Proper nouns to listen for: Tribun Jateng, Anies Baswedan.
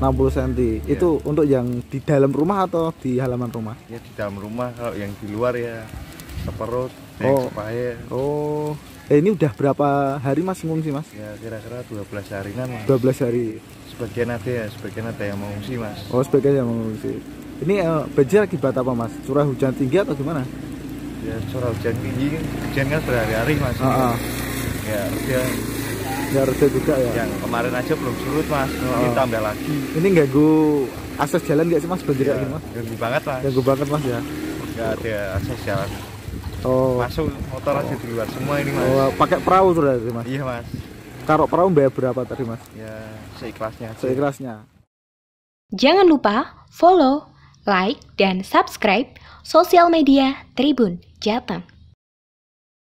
60 cm. Iya. Itu untuk yang di dalam rumah atau di halaman rumah? Ya di dalam rumah, kalau yang di luar ya seperut, oh. Oh. Ini udah berapa hari Mas ngungsi, Mas? Ya kira-kira 12 harian, Mas. 12 hari. Sebagian ada yang mengungsi, Mas. Oh, sebagian yang mengungsi. Ini banjir akibat apa, Mas? Curah hujan tinggi atau gimana? Ya curah hujan tinggi, hujan kan berhari-hari, Mas. Ah, ah. Ya, ya. Ya reda juga ya. Yang kemarin aja belum surut, Mas. Ini tambah lagi. Ini ganggu akses jalan nggak sih, Mas? Banjir ya, gini, Mas? Ganggu banget, Mas. Ganggu banget, Mas, ya. Nggak ada akses jalan. Oh. Masuk motor aja di luar semua ini, Mas. Oh, pakai perahu sudah, Mas. Iya, Mas. Taruh perahu bayar berapa tadi, Mas? Ya, seikhlasnya. Seikhlasnya. Jangan lupa follow, like, dan subscribe sosial media Tribun Jateng.